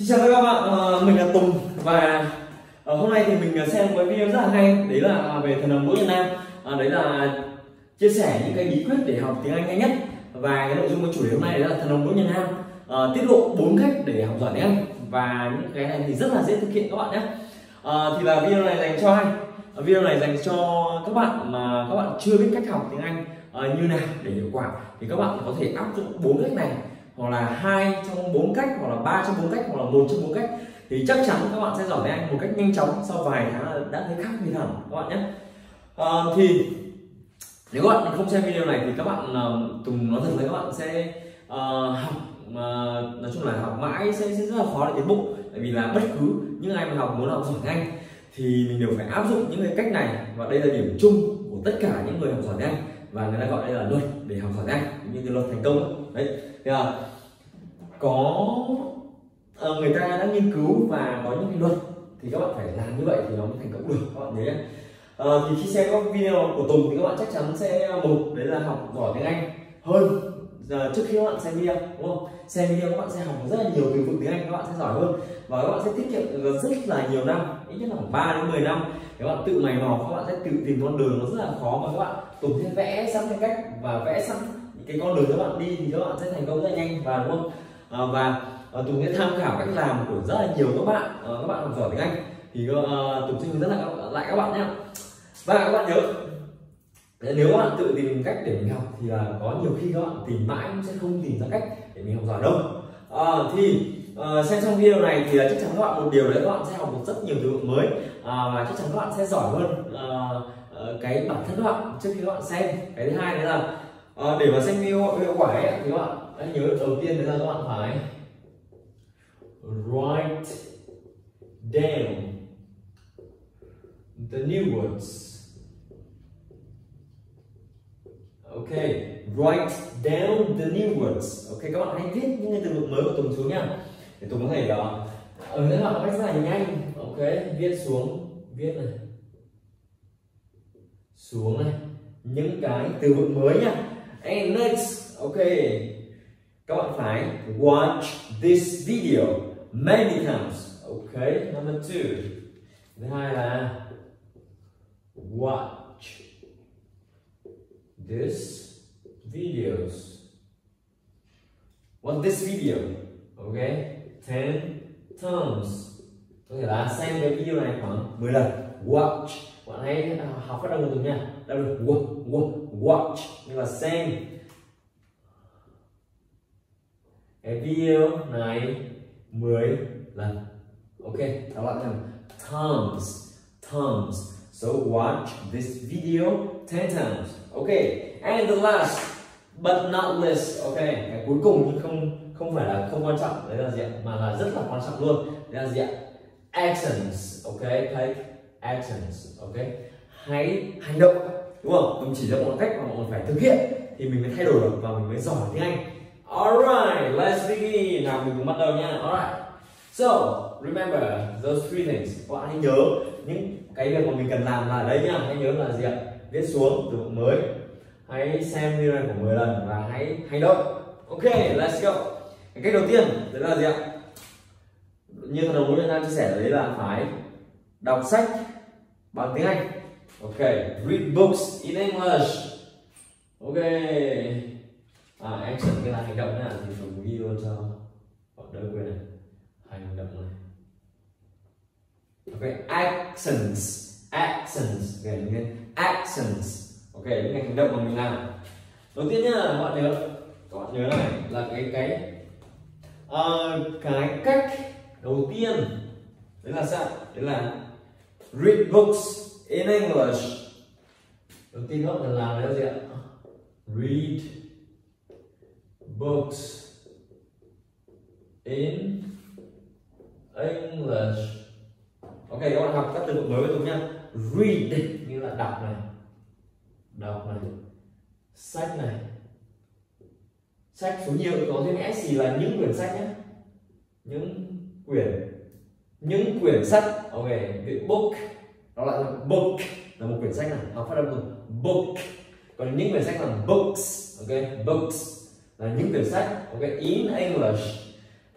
Xin chào các bạn, mình là Tùng và hôm nay thì mình xem một cái video rất là hay, đấy là về thần đồng Đỗ Nhật Nam. Đấy là chia sẻ những cái bí quyết để học tiếng Anh nhanh nhất, và cái nội dung của chủ đề hôm nay là thần đồng Đỗ Nhật Nam tiết lộ 4 cách để học giỏi tiếng Anh, và những cái này thì rất là dễ thực hiện các bạn nhé. Thì là video này dành cho ai? Video này dành cho các bạn mà các bạn chưa biết cách học tiếng Anh như nào để hiệu quả, thì các bạn có thể áp dụng 4 cách này, hoặc là 2 trong 4 cách, hoặc là 3 trong 4 cách, hoặc là 1 trong 4 cách, thì chắc chắn các bạn sẽ giỏi tiếng Anh một cách nhanh chóng. Sau vài tháng đã thấy khác biệt hẳn các bạn nhé. Thì nếu các bạn không xem video này thì các bạn Tùng nói thật với các bạn sẽ học, nói chung là học mãi sẽ rất là khó để tiến bộ, tại vì là bất cứ những ai mà muốn học giỏi tiếng Anh thì mình đều phải áp dụng những cái cách này, và đây là điểm chung của tất cả những người học giỏi tiếng Anh, và người ta gọi đây là luật để học giỏi tiếng Anh, như cái luật thành công đấy. Thì là có người ta đã nghiên cứu và có những cái luật thì các bạn phải làm như vậy thì nó mới thành công được các bạn nhé. Thì khi xem các video của Tùng thì các bạn chắc chắn sẽ một đấy là học giỏi tiếng Anh hơn. Giờ trước khi các bạn xem video, đúng không? Xem video các bạn sẽ học rất là nhiều từ vựng tiếng Anh, các bạn sẽ giỏi hơn và các bạn sẽ tiết kiệm rất là nhiều năm, ít nhất là khoảng 3 đến 10 năm. Các bạn tự mày mò, các bạn sẽ tự tìm con đường, nó rất là khó, mà các bạn Tùng sẽ vẽ sẵn cái cách và vẽ sẵn cái con đường các bạn đi thì các bạn sẽ thành công rất là nhanh, và đúng không? Và Tùng sẽ tham khảo cách làm của rất là nhiều các bạn học giỏi tiếng Anh, thì Tùng sẽ hướng dẫn lại các bạn nhé. Và các bạn nhớ, nếu các bạn tự tìm cách để mình học thì là có nhiều khi các bạn tìm mãi cũng sẽ không tìm ra cách để mình học giỏi đâu. Xem xong video này thì chắc chắn các bạn một điều đấy, các bạn sẽ học được rất nhiều từ vựng mới, và chắc chắn các bạn sẽ giỏi hơn cái bản thân các bạn trước khi các bạn xem. Cái thứ hai đấy là để mà xem video hiệu quả ấy, thì các bạn hãy nhớ đầu tiên đấy là các bạn phải write down the new words. Ok, write down the new words. Ok, các bạn hãy viết những từ vựng mới của Tùng xuống nha, để Tùng có thể đó ở các bạn cách rất là nhanh. Ok, viết xuống, viết này xuống này những cái từ vựng mới nha. And next, ok, các bạn phải watch this video many times. Ok, number 2, thứ hai là watch this videos. Watch this video, ok, 10 times. Có thể là xem cái video này khoảng 10 lần. Watch, bạn hãy học phát âm của Tùng nha. Đọc được watch, như là xem cái video này 10 lần. Ok, các bạn xem times. So watch this video 10 times. Okay, and the last but not least. Okay, cái cuối cùng nhưng không phải là không quan trọng, đấy là gì ạ? Mà là rất là quan trọng luôn. Đấy là gì ạ? Actions. Okay, take actions. Okay, hãy hành động, đúng không? Mình chỉ ra một cách mà mình phải thực hiện thì mình mới thay đổi được và mình mới giỏi tiếng Anh. Alright, let's begin. Nào mình cùng bắt đầu nha. Alright. So remember those 3 things. Các bạn hãy nhớ những cái việc mà mình cần làm là đấy nhá. Hãy nhớ là gì ạ? Viết xuống từ vựng mới, hãy xem video này của 10 lần và hãy hành động. Ok, let's go. Cái cách đầu tiên đấy là gì ạ? Như thần đồng Đỗ Nhật Nam chia sẻ đấy là phải đọc sách bằng tiếng Anh. Ok, read books in English. Ok, action cái là hành động này, thì mình ghi luôn cho họ đỡ quên này. Hành động này. Ok, actions, okay, những cái actions, ok, những cái hành động mà mình làm. Đầu tiên nhá, các bạn nhớ này là cái cách đầu tiên đấy là sao? Đấy là read books in English. Đầu tiên các bạn cần làm là gì ạ? Read books in English. Ok, các bạn học các từ vựng mới với Tùng nha. Read như là đọc này, sách này, sách số nhiều có thêm cái gì là những quyển sách nhé, những quyển sách. Ok, cái book nó lại là book là một quyển sách này, học phát âm rồi book. Còn những quyển sách là books. Ok, books là những quyển sách. Ok, in English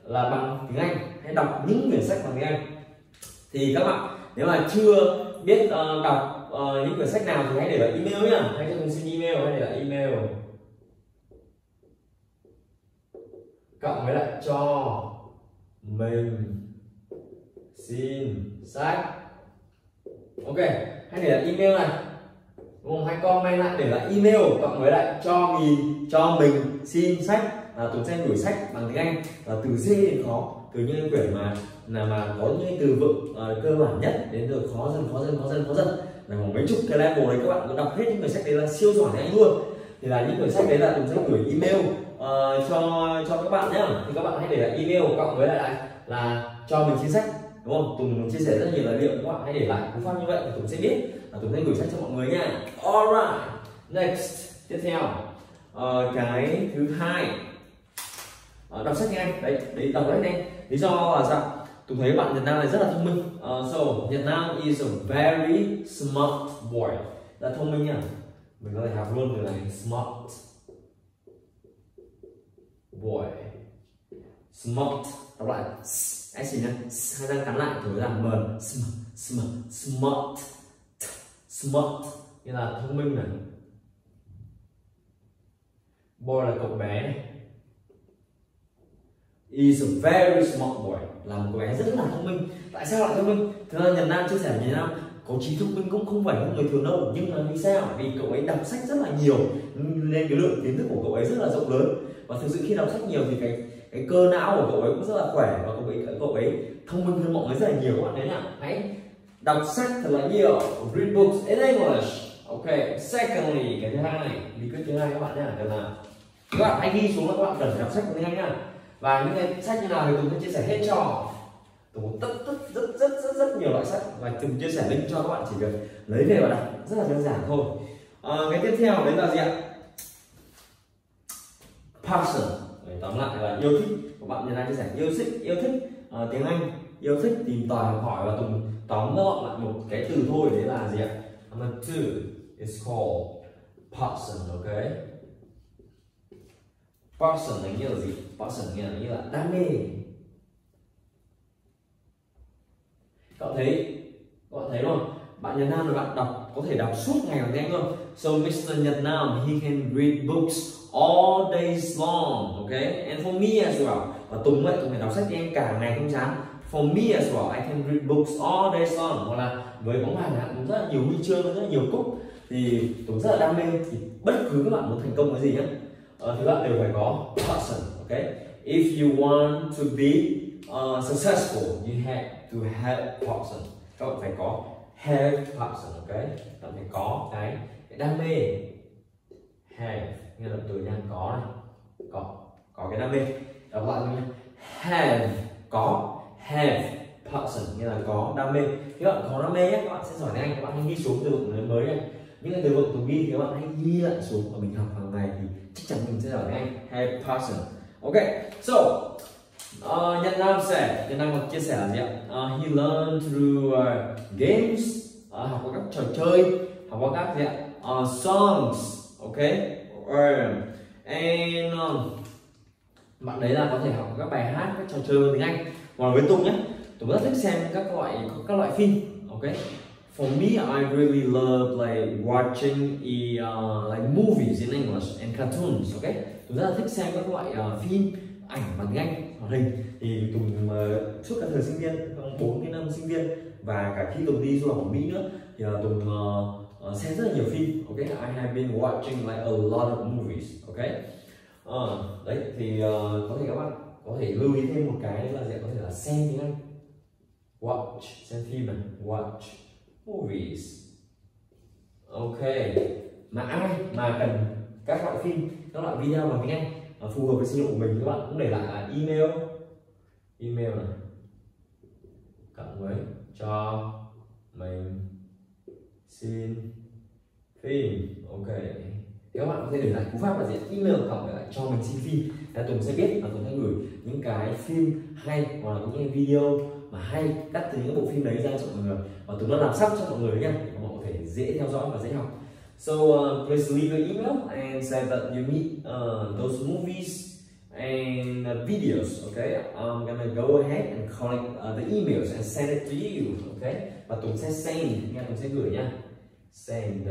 là bằng tiếng Anh, hãy đọc những quyển sách bằng tiếng Anh. Thì các bạn nếu mà chưa biết đọc những quyển sách nào thì hãy để lại email nhá, hãy cho mình xin email, hãy để lại email cộng với lại cho mình xin sách. Ok, hãy để lại email này, đúng không? Hãy comment lại, để lại email cộng với lại cho mình xin sách, là Tùng Trần gửi sách bằng tiếng Anh, là từ dễ đến khó, từ những quyển mà có những từ vựng cơ bản nhất đến từ khó dần là mấy chục cái level đấy. Các bạn cứ đọc hết những quyển sách đấy là siêu giỏi tiếng Anh luôn. Thì là những quyển sách đấy là Tùng Trần gửi email cho các bạn nhé. Thì các bạn hãy để lại email cộng với lại là cho mình xin sách, đúng không? Tùng chia sẻ rất nhiều tài liệu, các bạn hãy để lại cú pháp như vậy thì Tùng sẽ biết là Tùng sẽ gửi sách cho mọi người nha. Alright, next, tiếp theo cái thứ hai, đọc sách tiếng Anh đấy, đọc sách này. Lý do là sao? Tùng thấy bạn Nhật Nam này rất là thông minh. So Nhật Nam is a very smart boy, là thông minh nha. Mình có thể học luôn từ này, smart boy, smart, đọc lại anh xin nhá, hai răng cắn lại thử làm mờ, smart như là thông minh này, boy là cậu bé này, is a very smart boy là một cậu bé rất là thông minh. Tại sao lại thông minh? Thực ra Nhật Nam chia sẻ với Nhật Nam có trí thông minh cũng không phải những người thường đâu, nhưng là vì sao? Vì cậu ấy đọc sách rất là nhiều nên cái lượng kiến thức của cậu ấy rất là rộng lớn, và thực sự khi đọc sách nhiều thì cái cơ não của cậu ấy cũng rất là khỏe, và cậu ấy thông minh hơn mọi người rất là nhiều. Các bạn thấy nào, hãy đọc sách thật là nhiều, read books in English. Ok, secondly, cái thứ hai này, bí quyết thứ hai các bạn nhé, là các bạn hãy ghi xuống là các bạn cần phải đọc sách tiếng Anh nhá. Và những cái sách như nào thì Tùng sẽ chia sẻ hết cho. Tùng có rất nhiều loại sách và Tùng chia sẻ link cho các bạn, chỉ việc lấy về và đọc rất là đơn giản thôi. Cái tiếp theo đấy là gì ạ? Passion, tóm lại là yêu thích. Các bạn Nhật Nam chia sẻ yêu thích tiếng Anh, yêu thích tìm tòi học hỏi, và Tùng tóm gọn lại một cái từ thôi, đấy là gì ạ? Number two is called passion. Ok, passion là nghĩa là gì? Passion nghĩa là đam mê. Các bạn thấy không? Bạn Nhật Nam là bạn đọc, có thể đọc suốt ngày bằng tiếng Anh luôn. So Mr. Nhật Nam, he can read books all days long, okay? And for me as well, và Tùng ấy, Tùng phải đọc sách tiếng Anh cả ngày không chán. For me as well, I can read books all days long. Hoặc là với bóng bàn ạ, cũng rất là nhiều huy chương, rất là nhiều cúp, thì Tùng rất là đam mê. Thì bất cứ các bạn muốn thành công cái gì nhé, thì bạn đều phải có passion, okay? If you want to be successful, you have to have passion. Các bạn phải có have passion, okay? Các bạn phải có cái đam mê. Have nghĩa là từ nha, có này, có cái đam mê. Đọc lại nha, have, có, have passion nghĩa là có đam mê. Các bạn có đam mê nhé, các bạn sẽ giỏi tiếng Anh. Các bạn hãy ghi xuống từ vựng mới này, những cái từ vựng Tùng ghi thì các bạn hãy ghi lại xuống và mình học hàng ngày thì chắc chắn mình sẽ giỏi tiếng Anh. Have passion. Ok, so Nhật Nam sẽ còn chia sẻ là gì ạ? He learned through games, học qua các trò chơi, học qua các gì ạ? Songs, okay? And bạn đấy là có thể học các bài hát, các trò chơi tiếng Anh. Còn với Tùng nhé, Tùng rất thích xem các loại phim, okay? For me, I really love like watching like movies in English and cartoons, okay? Tùng rất là thích xem các loại phim ảnh bằng tiếng Anh, hoạt hình. Thì Tùng suốt cả thời sinh viên, trong 4 năm sinh viên và cả khi Tùng đi du học ở Mỹ nữa, thì Tùng xem rất là nhiều phim, ok? I have been watching like a lot of movies, ok? Đấy thì có thể các bạn có thể lưu ý thêm một cái là sẽ có thể là xem tiếng Anh, watch, xem phim này, watch movies, ok? Mà ai mà cần các loại phim, các loại video bằng tiếng Anh phù hợp với sinh của mình, các bạn cũng để lại email này cộng với cho mình xin phim, ok? Các bạn có thể để lại cú pháp là gì? Email cộng lại cho mình xin phim, là Tùng sẽ biết và Tùng sẽ gửi những cái phim hay hoặc là những cái video mà hay cắt từ những bộ phim đấy ra cho mọi người, và Tùng đã làm sắp cho mọi người nhé, để mọi người có thể dễ theo dõi và dễ học. So please leave your email and say that you need those movies and videos. Okay, I'm gonna go ahead and collect the emails and send it to you. Okay, và Tùng sẽ send, Tùng sẽ gửi nha, send,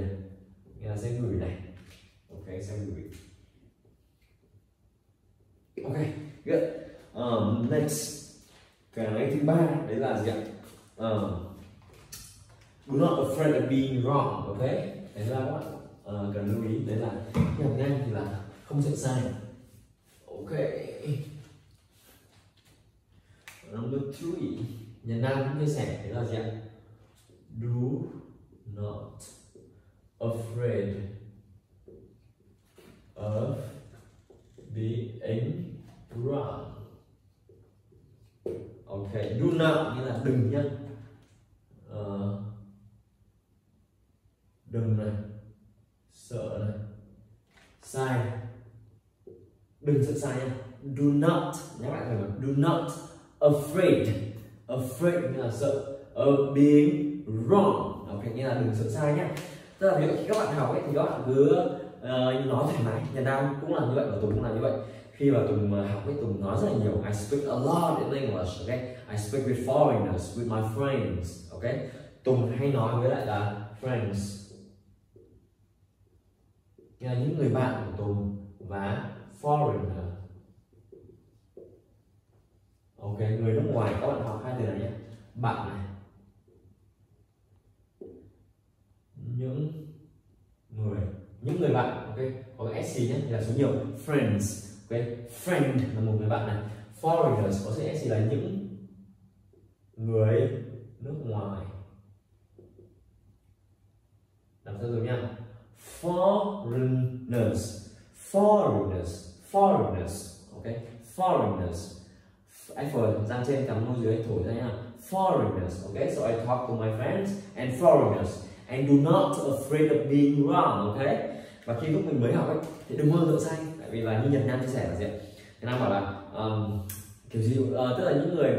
sẽ gửi này. Okay, sẽ gửi. Okay, good. Next, cái thứ ba đấy là gì ạ? Do not afraid of being wrong. Okay, đấy là what? Cần lưu ý đấy là khi học nhanh thì là không sợ sai. Ok, number 3, Nhật Nam cũng chia sẻ đấy là gì ạ? Do not afraid of being wrong. Ok, do not nghĩa là đừng nhá, đừng này, sợ này, sai, đừng sợ sai nha. Do not, nhắc lại thử. Do not afraid, afraid nghĩa là sợ, of being wrong, ok, nghĩa là đừng sợ sai nhá. Tức là ví dụ khi các bạn học ấy thì các bạn cứ nói thoải mái. Nhật Nam cũng là như vậy và Tùng cũng là như vậy. Khi mà Tùng học ấy, Tùng nói rất là nhiều. I speak a lot in English, okay? I speak with foreigners, with my friends, okay? Tùng hay nói với lại là friends, nghĩa là những người bạn của Tùng, và foreigner, ok, người nước ngoài. Các bạn học hai từ này nhé, bạn này, những người bạn, ok, có cái sc nhé, là số nhiều, friends. Okay. Friend là một người bạn này, foreigners có sẽ là những người nước ngoài. Làm sao rồi nha, foreigners, foreigners, foreigners, ok, foreigners. F ra trên cắm môi dưới thổi ra nha, foreigners, ok. So I talk to my friends and foreigners and do not afraid of being wrong, ok. Và khi lúc mình mới học ấy thì đừng bao giờ sai, tại vì là như Nhật Nam chia sẻ là gì? Nhật Nam bảo là kiểu gì tức là những người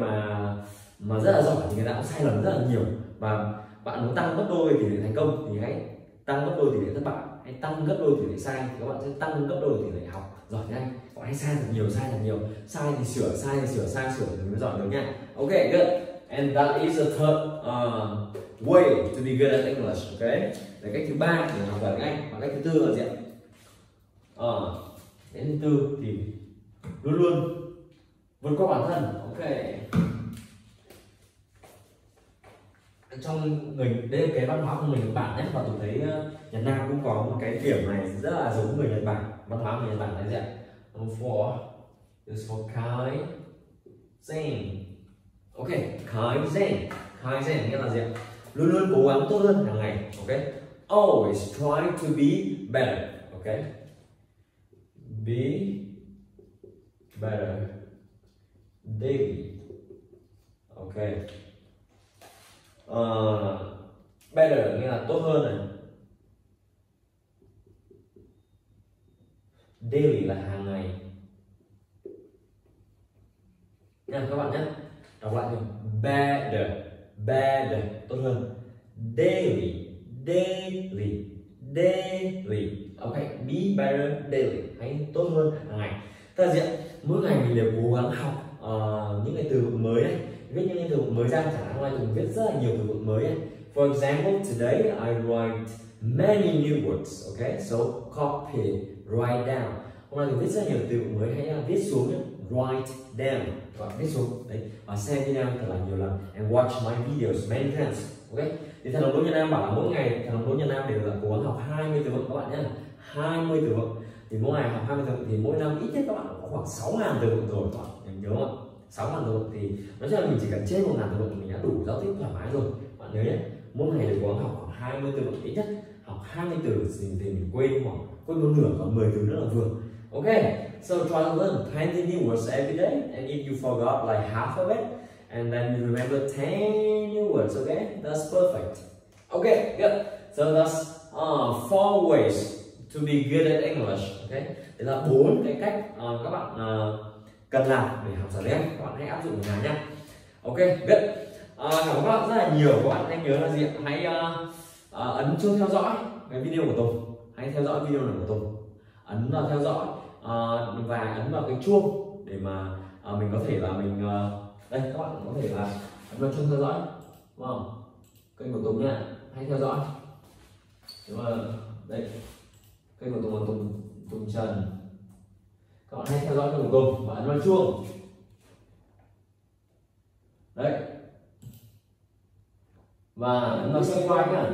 mà rất là giỏi thì người ta cũng sai lầm rất là nhiều, và bạn muốn tăng gấp đôi tỷ lệ thành công thì hãy tăng gấp đôi tỷ lệ thất bại, hãy tăng gấp đôi tỷ lệ sai thì các bạn sẽ tăng gấp đôi tỷ lệ học giỏi nhanh. Còn hãy sai thật nhiều, sai thật nhiều, sai thì sửa, sai thì sửa, sai sửa thì mới giỏi được nha. Ok, good. And that is the third way to be good at English, ok? Là cách thứ ba để học giỏi Anh. Và cách thứ tư là gì ạ? Đến thứ tư thì luôn luôn vượt qua bản thân, ok. Trong mình đây là cái văn hóa của người Nhật Bản đấy, và tôi thấy Nhật Nam cũng có một cái điểm này rất là giống người Nhật Bản. Văn hóa người Nhật Bản là gì ạ? For kaizen, ok, kaizen. Kaizen nghĩa là gì ạ? Luôn luôn cố gắng tốt hơn hàng ngày, ok. Always try to be better, ok. Be better daily, ok. Better nghĩa là tốt hơn này, daily là hàng ngày nha các bạn nhé. Đọc lại thôi, better, better tốt hơn, daily, daily, daily, ok. Be better daily, hãy tốt hơn hàng ngày. Ta diện mỗi ngày mình đều cố gắng học những cái từ vựng mới ấy. Viết những cái từ vựng mới ra, chẳng hạn ngoài Tùng viết rất là nhiều từ vựng mới ấy. For example, today I write many new words, ok. So copy, write down. Hôm nay Tùng viết rất nhiều từ vựng mới, hãy viết xuống nhé, write down, và viết xuống đấy, và xem video thật là nhiều lần, and watch my videos many times, ok. Thì thằng Đỗ Nhật Nam bảo là mỗi ngày thằng Đỗ Nhật Nam đều là cố gắng học 20 từ vựng các bạn nhé, 20 từ vựng. Thì mỗi ngày học 20 từ vựng thì mỗi năm ít nhất các bạn có khoảng 6.000 từ vựng rồi, các bạn nhớ không ạ? 6.000 từ vựng thì nói chung là mình chỉ cần trên 1.000 từ vựng mình đã đủ giao tiếp thoải mái rồi. Bạn nhớ nhé, mỗi ngày đều cố gắng học khoảng 20 từ vựng ít nhất. Học 20 từ thì mình quên khoảng một nửa, khoảng 10 từ nữa là vừa. Ok, so try to learn 20 new words every day, and if you forgot like half of it, and then you remember 10 new words, okay? That's perfect. Okay, good. So that's 4 ways to be good at English, okay? Đấy là 4 cái cách các bạn cần làm để học giỏi tiếng. Các bạn hãy áp dụng ở nhà nhé. Ok, good. Cảm ơn các bạn rất là nhiều. Các bạn hãy nhớ là gì? Hãy ấn chuông theo dõi cái video của Tùng. Hãy theo dõi video này của Tùng. Ấn vào theo dõi và ấn vào cái chuông để mà mình có thể là mình đây, các bạn có thể là ấn vào chuông theo dõi, đúng không? Kênh của Tùng nha, hãy theo dõi. Đúng rồi, đây kênh của Tùng là Tùng Trần, các bạn hãy theo dõi kênh của Tùng và ấn vào chuông. Đấy, và ấn vào subscribe nhá.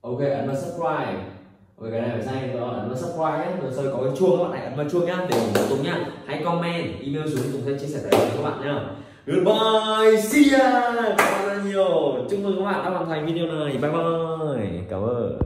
Ok, ấn vào subscribe. Ok, cái này phải sai rồi, ấn vào subscribe nhé. Rồi sau có cái chuông, các bạn hãy ấn vào chuông nhá để ủng hộ Tùng nhá. Hãy comment, email xuống, Tùng sẽ chia sẻ tài khoản các bạn nhá. Goodbye, see ya. Cảm ơn nhiều. Chúc mừng các bạn đã hoàn thành video này. Bye bye. Cảm ơn.